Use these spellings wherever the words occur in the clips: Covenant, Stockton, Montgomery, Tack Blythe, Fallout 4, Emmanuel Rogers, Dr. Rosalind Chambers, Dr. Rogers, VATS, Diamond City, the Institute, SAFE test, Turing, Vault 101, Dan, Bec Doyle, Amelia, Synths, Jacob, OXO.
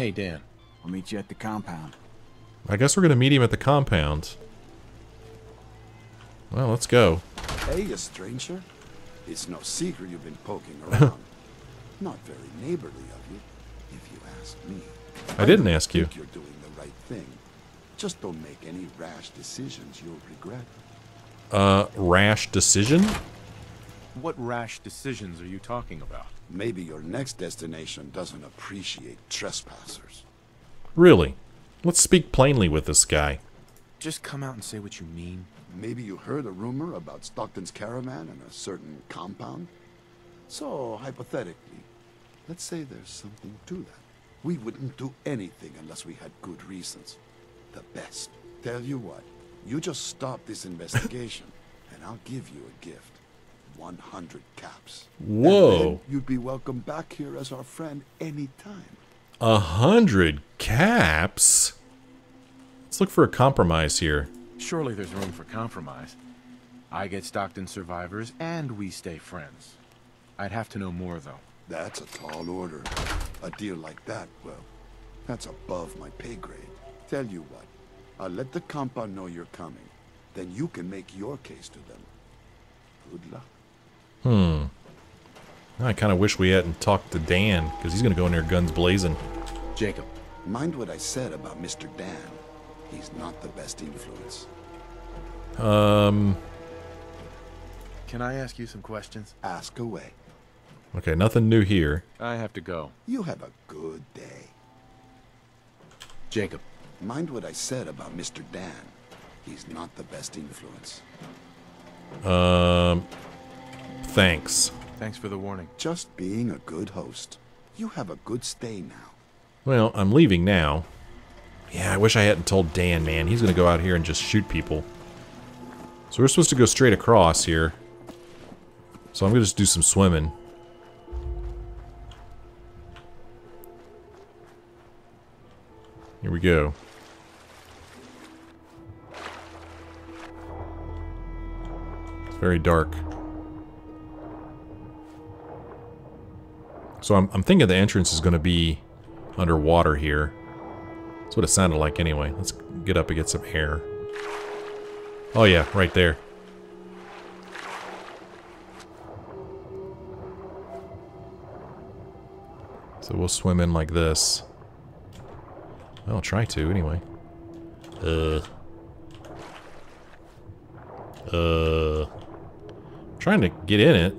Hey, Dan. I'll meet you at the compound. I guess we're going to meet him at the compound. Well, let's go. Hey, a stranger. It's no secret you've been poking around. Not very neighborly of you, if you ask me. I didn't ask you. You're doing the right thing. Just don't make any rash decisions you'll regret. Rash decision? What rash decisions are you talking about? Maybe your next destination doesn't appreciate trespassers. Really? Let's speak plainly with this guy. Just come out and say what you mean. Maybe you heard a rumor about Stockton's caravan and a certain compound. So, hypothetically, let's say there's something to that. We wouldn't do anything unless we had good reasons. The best. Tell you what, you just stop this investigation, and I'll give you a gift. 100 caps. Whoa. You'd be welcome back here as our friend anytime. 100 caps? Let's look for a compromise here. Surely there's room for compromise. I get Stockton survivors, and we stay friends. I'd have to know more, though. That's a tall order. A deal like that, well, that's above my pay grade. Tell you what, I'll let the compound know you're coming. Then you can make your case to them. Good luck. I kind of wish we hadn't talked to Dan, because he's going to go in there guns blazing. Jacob, mind what I said about Mr. Dan. He's not the best influence. Can I ask you some questions? Ask away. Okay, nothing new here. I have to go. You have a good day. Jacob, mind what I said about Mr. Dan. He's not the best influence. Thanks. Thanks for the warning. Just being a good host. You have a good stay now. Well, I'm leaving now. Yeah, I wish I hadn't told Dan, man. He's going to go out here and just shoot people. So we're supposed to go straight across here. So I'm going to just do some swimming. Here we go. It's very dark. So I'm thinking the entrance is going to be underwater here. That's what it sounded like anyway. Let's get up and get some air. Oh yeah, right there. So we'll swim in like this. I'll try to anyway. Trying to get in it.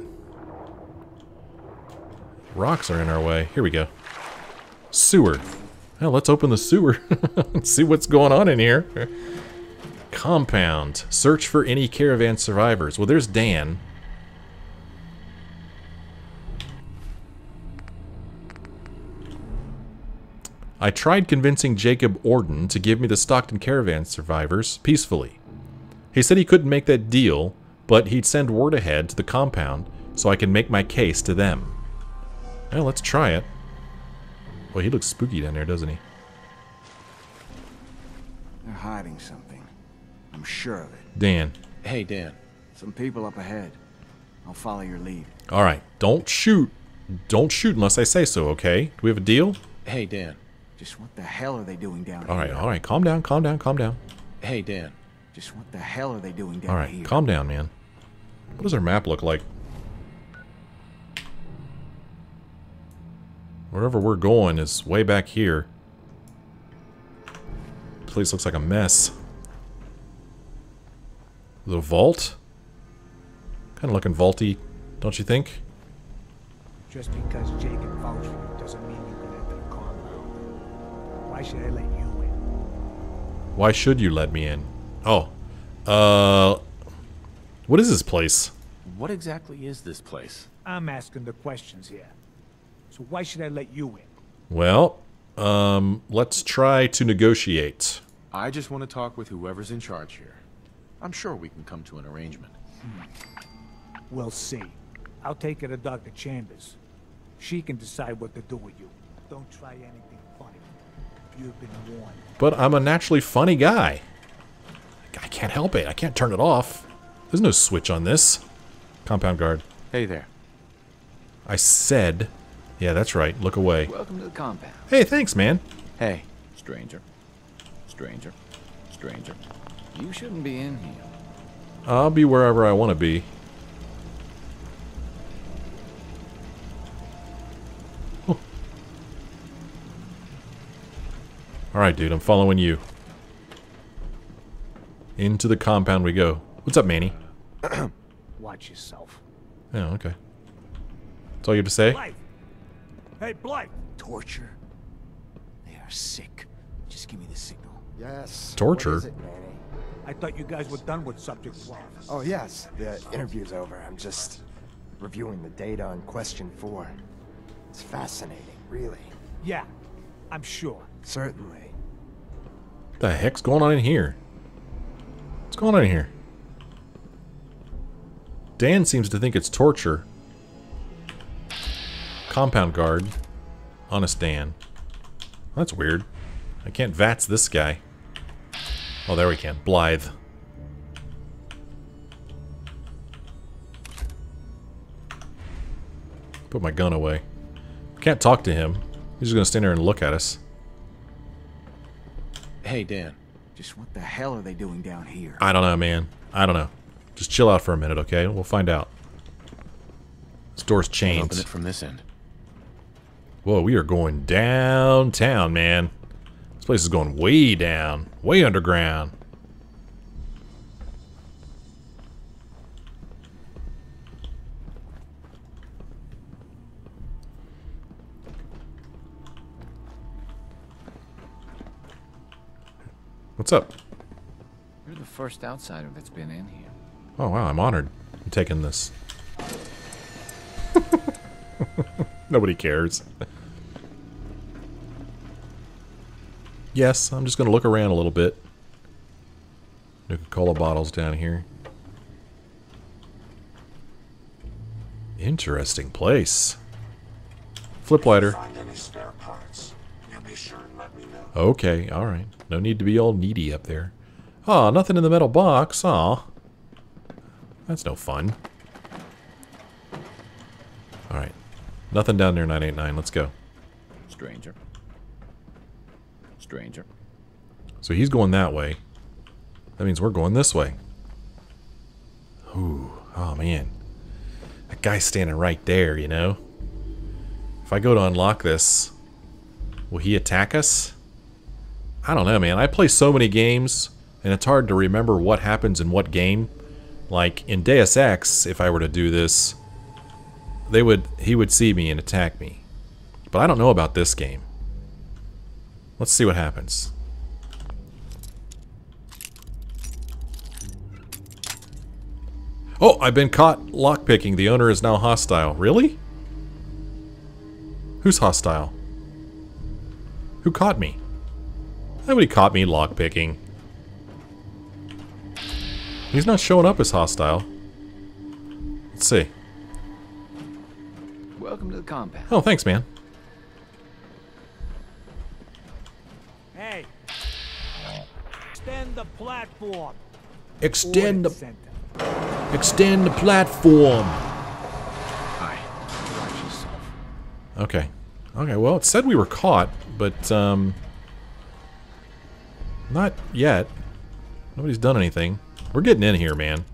Rocks are in our way. Here we go. Sewer. Well, let's open the sewer and see what's going on in here. Compound. Search for any caravan survivors. Well, there's Dan. I tried convincing Jacob Orden to give me the Stockton caravan survivors peacefully. He said he couldn't make that deal, but he'd send word ahead to the compound so I can make my case to them. Well, let's try it. Well, he looks spooky down there, doesn't he? They're hiding something. I'm sure of it. Dan. Hey, Dan. Some people up ahead. I'll follow your lead. All right. Don't shoot. Don't shoot unless I say so, okay? Do we have a deal? Hey, Dan. Just what the hell are they doing down here? All right. Calm down, calm down, calm down. Hey, Dan. Just what the hell are they doing down here? All right. Here? Calm down, man. What does our map look like? Wherever we're going is way back here. This place looks like a mess. The vault? Kind of looking vaulty, don't you think? Just because Jacob vouched for you doesn't mean you can enter the compound. Why should I let you in? Why should you let me in? Oh. What is this place? What exactly is this place? I'm asking the questions here. So why should I let you in? Well, let's try to negotiate. I just want to talk with whoever's in charge here. I'm sure we can come to an arrangement. We'll see. I'll take it to Dr. Chambers. She can decide what to do with you. Don't try anything funny. You've been warned. But I'm a naturally funny guy. I can't help it. I can't turn it off. There's no switch on this. Compound guard. Hey there. I said... Yeah, that's right. Look away. Welcome to the compound. Hey, thanks, man. Hey, stranger. Stranger. Stranger. You shouldn't be in here. I'll be wherever I want to be. Huh. Alright, dude. I'm following you. Into the compound we go. What's up, Manny? Watch yourself. Oh, okay. That's all you have to say? Blythe. Hey, Blythe! Torture. They are sick. Just give me the signal. Yes. Torture? What is it, Manny? I thought you guys were done with subject 1. Oh, yes. The interview's over. I'm just reviewing the data on question 4. It's fascinating, really. Yeah, I'm sure. Certainly. What the heck's going on in here? What's going on in here? Dan seems to think it's torture. Compound guard. Honest Dan. That's weird. I can't VATS this guy. Oh, there we can. Blythe. Put my gun away. Can't talk to him. He's just gonna stand there and look at us. Hey, Dan. Just what the hell are they doing down here? I don't know, man. I don't know. Just chill out for a minute, okay? We'll find out. This door's chained. Open it from this end. Whoa, we are going downtown, man. This place is going way down. Way underground. What's up? You're the first outsider that's been in here. Oh, wow, I'm honored. I'm taking this. Nobody cares. Yes, I'm just going to look around a little bit. Coca-Cola bottles down here. Interesting place. Flip lighter. Okay, alright. No need to be all needy up there. Aw, nothing in the metal box. Aw. That's no fun. Alright. Nothing down there, 989. Let's go. Stranger. Stranger. So he's going that way. That means we're going this way. Ooh. Oh, man. That guy's standing right there, you know? If I go to unlock this, will he attack us? I don't know, man. I play so many games, and it's hard to remember what happens in what game. Like, in Deus Ex, if I were to do this, he would see me and attack me. But I don't know about this game. Let's see what happens. Oh, I've been caught lockpicking. The owner is now hostile. Really? Who's hostile? Who caught me? Nobody caught me lockpicking. He's not showing up as hostile. Let's see. Welcome to the compound. Oh, thanks, man. Hey. Extend the platform. Extend the platform. Hi. Watch yourself. Okay. Okay, well, it said we were caught, but not yet. Nobody's done anything. We're getting in here, man.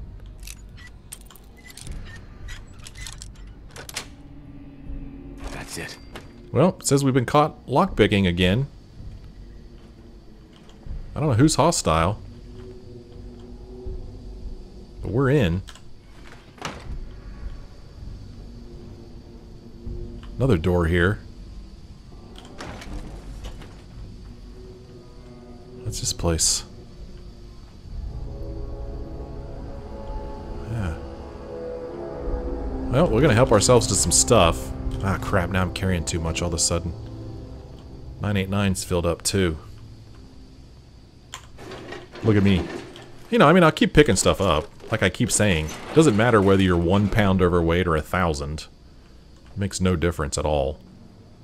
That's it. Well, it says we've been caught lockpicking again. I don't know who's hostile. But we're in. Another door here. What's this place? Well, we're gonna help ourselves to some stuff. Ah, crap, now I'm carrying too much all of a sudden. 989's filled up, too. Look at me. You know, I mean, I'll keep picking stuff up. Like I keep saying, it doesn't matter whether you're 1 pound overweight or 1,000. It makes no difference at all.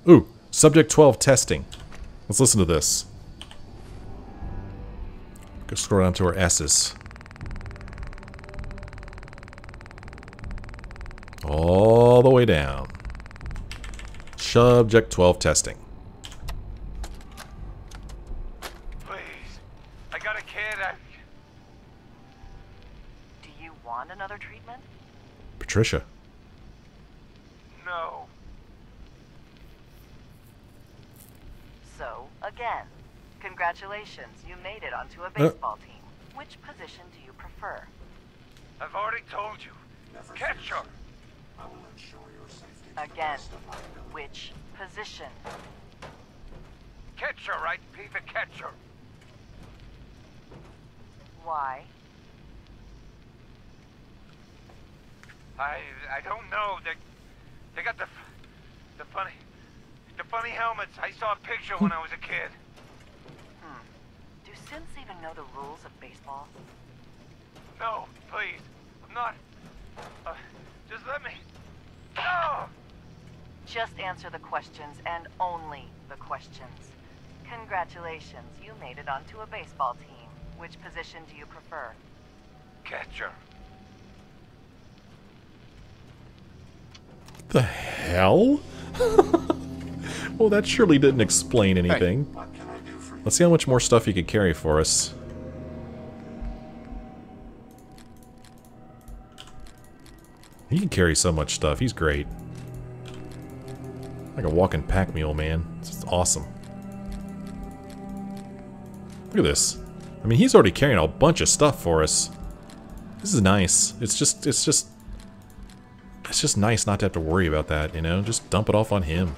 Ooh, Subject 12 testing. Let's listen to this. Go scroll down to our S's. All the way down. Subject 12 testing. Please, I got a kid. Do you want another treatment? Patricia. No. So, again, congratulations. You made it onto a baseball team. Which position do you prefer? I've already told you. Catcher. I will ensure your safety. Again, which position? Catcher, right? Be the catcher. Why? I don't know. They got the funny helmets. I saw a picture when I was a kid. Hmm. Do Synths even know the rules of baseball? No, please. I'm not. Just let me. No! Just answer the questions and only the questions. Congratulations, you made it onto a baseball team. Which position do you prefer? Catcher. The hell? Well, that surely didn't explain anything. Hey. What can I do for you? Let's see how much more stuff you could carry for us. He can carry so much stuff. He's great. Like a walking pack mule, man. It's awesome. Look at this. I mean, he's already carrying a bunch of stuff for us. This is nice. It's just nice not to have to worry about that, you know? Just dump it off on him.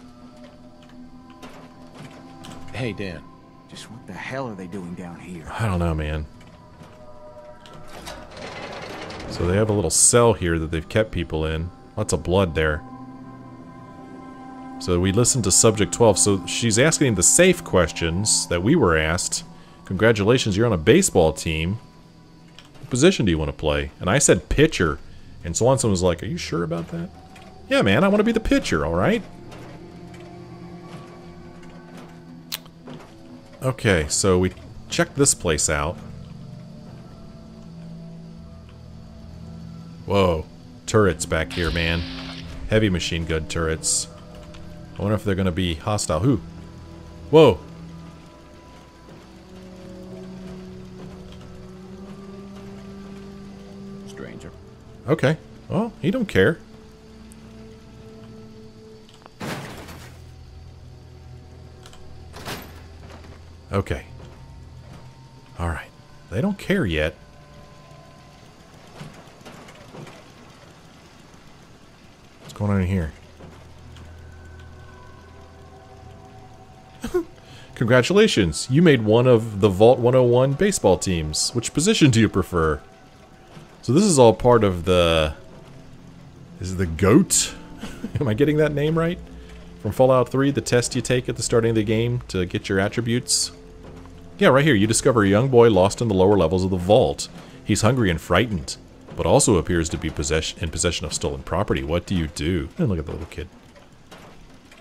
Hey, Dan. Just what the hell are they doing down here? I don't know, man. So they have a little cell here that they've kept people in. Lots of blood there. So we listened to Subject 12. So she's asking the safe questions that we were asked. Congratulations, you're on a baseball team. What position do you want to play? And I said pitcher. And Swanson was like, are you sure about that? Yeah, man, I want to be the pitcher, alright? Okay, so we checked this place out. Whoa. Turrets back here, man. Heavy machine gun turrets. I wonder if they're going to be hostile. Who? Whoa. Stranger. Okay. Well, he don't care. Okay. Alright. They don't care yet. What's going on in here? Congratulations, you made one of the Vault 101 baseball teams. Which position do you prefer? So this is all part of the... Is it the GOAT? Am I getting that name right? From Fallout 3, the test you take at the starting of the game to get your attributes. Yeah, right here, you discover a young boy lost in the lower levels of the vault. He's hungry and frightened, but also appears to be in possession of stolen property. What do you do? And look at the little kid.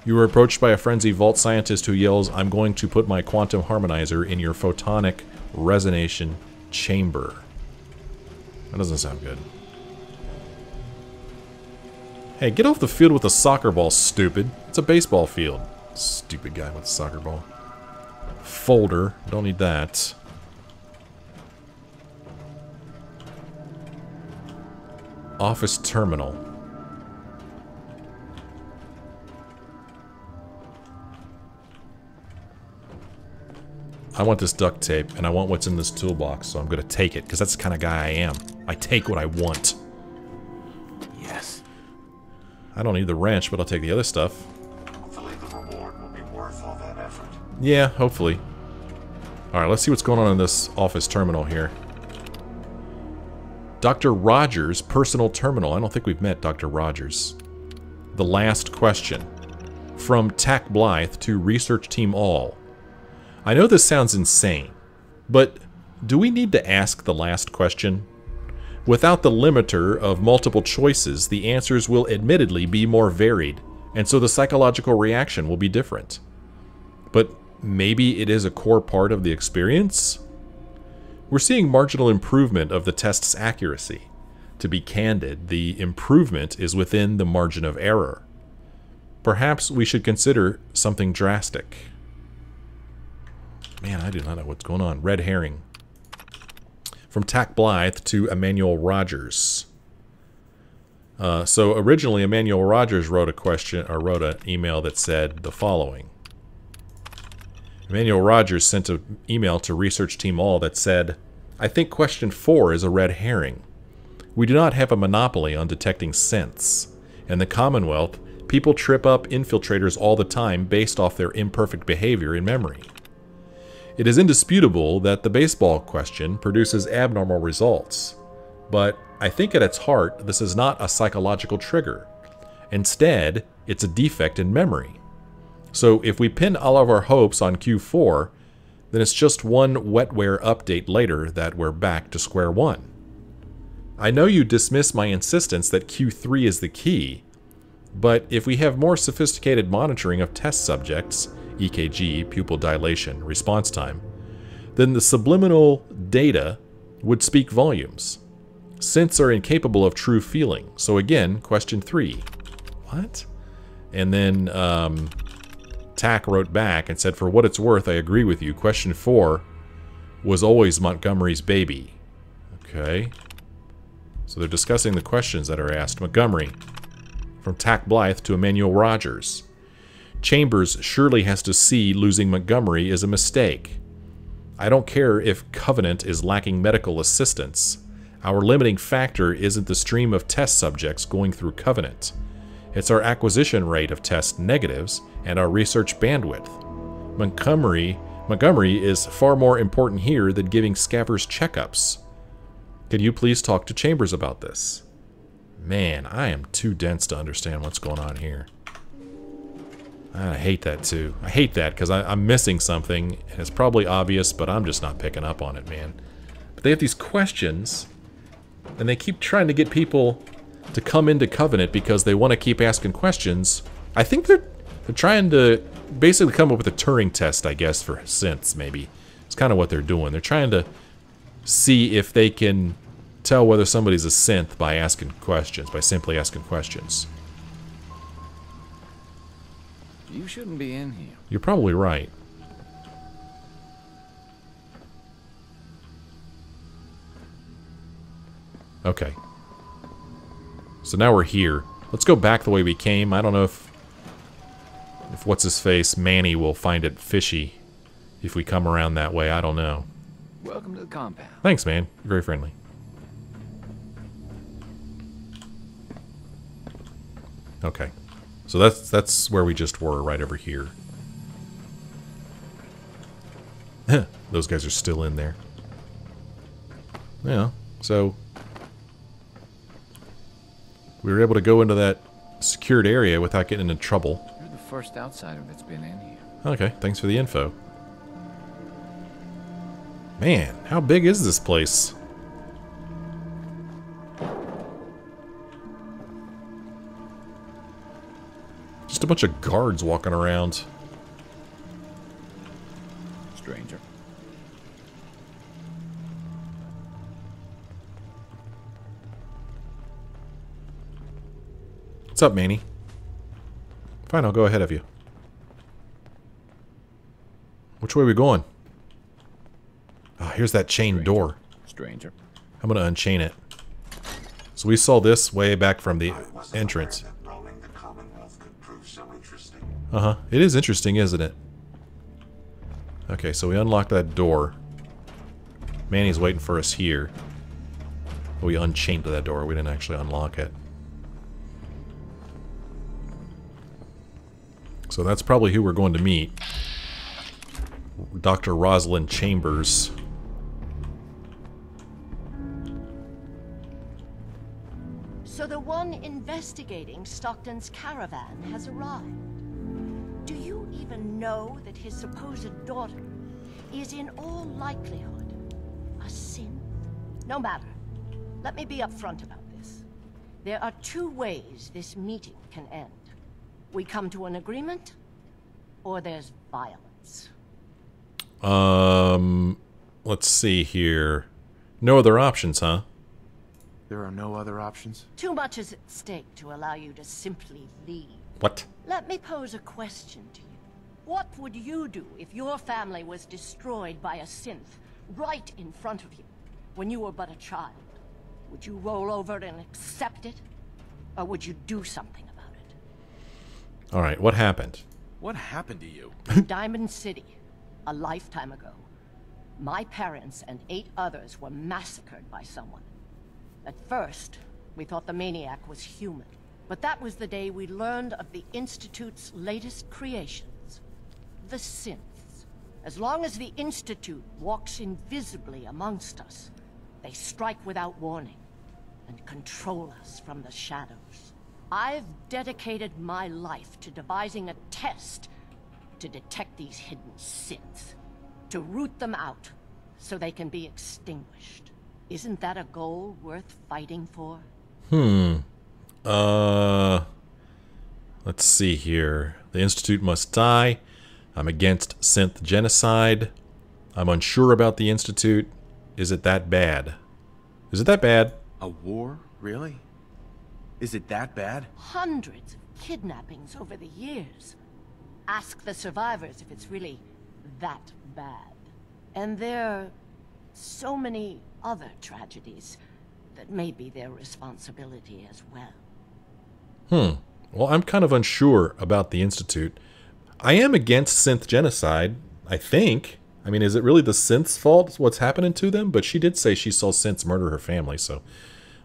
You were approached by a frenzied vault scientist who yells, I'm going to put my quantum harmonizer in your photonic resonation chamber. That doesn't sound good. Hey, get off the field with a soccer ball, stupid. It's a baseball field. Stupid guy with a soccer ball. Folder. Don't need that. Office terminal. I want this duct tape, and I want what's in this toolbox, so I'm gonna take it, because that's the kind of guy I am. I take what I want. Yes. I don't need the wrench, but I'll take the other stuff. Hopefully the reward will be worth all that effort. Yeah, hopefully. Alright, let's see what's going on in this office terminal here. Dr. Rogers, personal terminal. I don't think we've met Dr. Rogers. The last question. From Tack Blythe to Research Team All. I know this sounds insane, but do we need to ask the last question? Without the limiter of multiple choices, the answers will admittedly be more varied, and so the psychological reaction will be different. But maybe it is a core part of the experience? We're seeing marginal improvement of the test's accuracy. To be candid, the improvement is within the margin of error. Perhaps we should consider something drastic. Man, I do not know what's going on. Red herring. From Tack Blythe to Emmanuel Rogers. So originally, Emmanuel Rogers wrote a question, or wrote an email that said the following. Emmanuel Rogers sent an email to Research Team All that said, I think question 4 is a red herring. We do not have a monopoly on detecting synths. In the Commonwealth, people trip up infiltrators all the time based off their imperfect behavior in memory. It is indisputable that the baseball question produces abnormal results, but I think at its heart, this is not a psychological trigger. Instead, it's a defect in memory. So if we pin all of our hopes on Q4, then it's just one wetware update later that we're back to square one. I know you dismiss my insistence that Q3 is the key, but if we have more sophisticated monitoring of test subjects, EKG, pupil dilation, response time, then the subliminal data would speak volumes. Synths are incapable of true feeling. So again, question 3. What? And then Tack wrote back and said, for what it's worth, I agree with you. Question 4 was always Montgomery's baby. Okay. So they're discussing the questions that are asked. Montgomery, from Tack Blythe to Emmanuel Rogers. Chambers surely has to see losing Montgomery is a mistake. I don't care if Covenant is lacking medical assistance. Our limiting factor isn't the stream of test subjects going through Covenant. It's our acquisition rate of test negatives and our research bandwidth. Montgomery is far more important here than giving scaffers checkups. Can you please talk to Chambers about this? Man, I am too dense to understand what's going on here. I hate that too. I hate that because I'm missing something, and it's probably obvious, but I'm just not picking up on it, man. But they have these questions, and they keep trying to get people to come into Covenant because they want to keep asking questions. I think they're trying to basically come up with a Turing test, I guess, for synths, maybe. It's kind of what they're doing. They're trying to see if they can tell whether somebody's a synth by asking questions, by simply asking questions. You shouldn't be in here. You're probably right. Okay. So now we're here. Let's go back the way we came. I don't know if what's-his-face, Manny, will find it fishy if we come around that way. I don't know. Welcome to the compound. Thanks, man. You're very friendly. Okay. So that's where we just were, right over here. Those guys are still in there. Yeah, so we were able to go into that secured area without getting into trouble. You're the first outsider that's been in here. Okay, thanks for the info. Man, how big is this place? Just a bunch of guards walking around. Stranger. What's up, Manny? Fine, I'll go ahead of you. Which way are we going? Ah, here's that chain door. Stranger. I'm gonna unchain it. So we saw this way back from the entrance. Uh-huh. It is interesting, isn't it? Okay, so we unlock that door. Manny's waiting for us here. We unchained that door. We didn't actually unlock it. So that's probably who we're going to meet. Dr. Rosalind Chambers. So the one investigating Stockton's caravan has arrived. Do you even know that his supposed daughter is in all likelihood a synth? No matter. Let me be upfront about this. There are two ways this meeting can end. We come to an agreement, or there's violence. Let's see here. No other options, huh? There are no other options? Too much is at stake to allow you to simply leave. What? Let me pose a question to you. What would you do if your family was destroyed by a synth right in front of you when you were but a child? Would you roll over and accept it? Or would you do something about it? All right, what happened? What happened to you? Diamond City, a lifetime ago. My parents and 8 others were massacred by someone. At first, we thought the maniac was human. But that was the day we learned of the Institute's latest creations, the Synths. As long as the Institute walks invisibly amongst us, they strike without warning and control us from the shadows. I've dedicated my life to devising a test to detect these hidden Synths, to root them out so they can be extinguished. Isn't that a goal worth fighting for? Let's see here. The Institute must die. I'm against synth genocide. I'm unsure about the Institute. Is it that bad? Is it that bad? A war? Really? Is it that bad? Hundreds of kidnappings over the years. Ask the survivors if it's really that bad. And there are so many other tragedies that may be their responsibility as well. Well, I'm kind of unsure about the Institute. I am against synth genocide, I think. I mean, is it really the synth's fault what's happening to them? But she did say she saw synths murder her family, so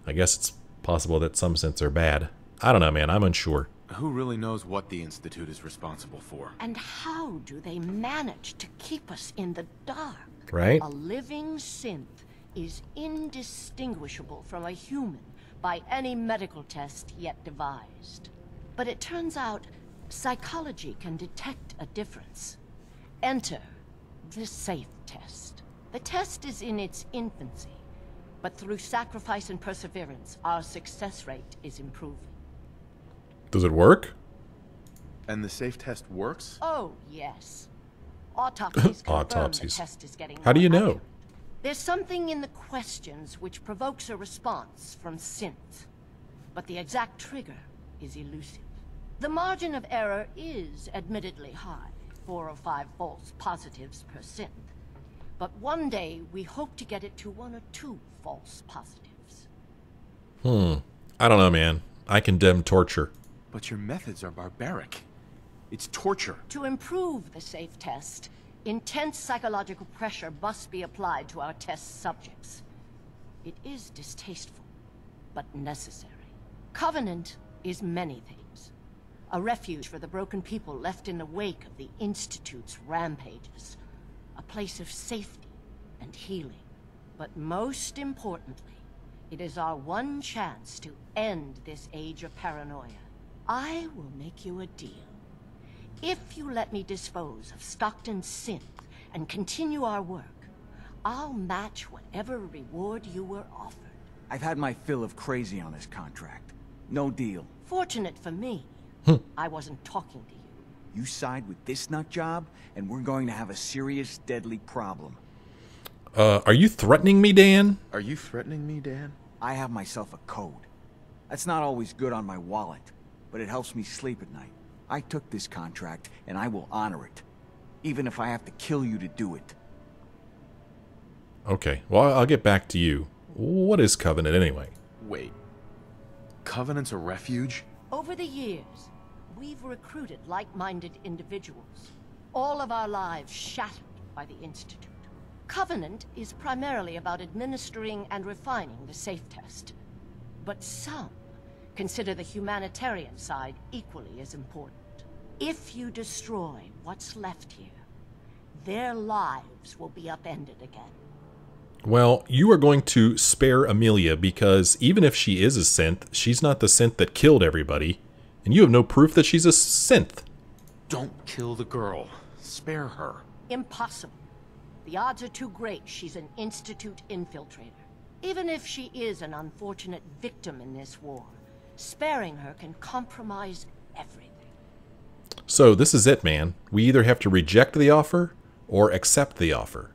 I guess it's possible that some synths are bad. I don't know, man. I'm unsure. Who really knows what the Institute is responsible for? And how do they manage to keep us in the dark? Right? A living synth is indistinguishable from a human by any medical test yet devised. But it turns out psychology can detect a difference. Enter the SAFE test. The test is in its infancy, but through sacrifice and perseverance, our success rate is improving. Does it work? And the SAFE test works? Oh, yes. Autopsies confirm the test is getting How do you know? Accurate. There's something in the questions which provokes a response from synth, but the exact trigger is elusive. The margin of error is admittedly high, 4 or 5 false positives per synth, but one day we hope to get it to 1 or 2 false positives. I don't know, man. I condemn torture. But your methods are barbaric. It's torture. To improve the SAFE test, intense psychological pressure must be applied to our test subjects. It is distasteful, but necessary. Covenant is many things. A refuge for the broken people left in the wake of the Institute's rampages. A place of safety and healing. But most importantly, it is our one chance to end this age of paranoia. I will make you a deal. If you let me dispose of Stockton's synth and continue our work, I'll match whatever reward you were offered. I've had my fill of crazy on this contract. No deal. Fortunate for me, I wasn't talking to you. You side with this nut job, and we're going to have a serious, deadly problem. Are you threatening me, Dan? Are you threatening me, Dan? I have myself a code. That's not always good on my wallet, but it helps me sleep at night. I took this contract, and I will honor it, even if I have to kill you to do it. Okay, well, I'll get back to you. What is Covenant, anyway? Wait. Covenant's a refuge? Over the years, we've recruited like-minded individuals, all of our lives shattered by the Institute. Covenant is primarily about administering and refining the SAFE test, but some consider the humanitarian side equally as important. If you destroy what's left here, their lives will be upended again. Well, you are going to spare Amelia because even if she is a synth, she's not the synth that killed everybody, and you have no proof that she's a synth. Don't kill the girl. Spare her. Impossible. The odds are too great she's an Institute infiltrator. Even if she is an unfortunate victim in this war, sparing her can compromise everything. So this is it, man. We either have to reject the offer or accept the offer.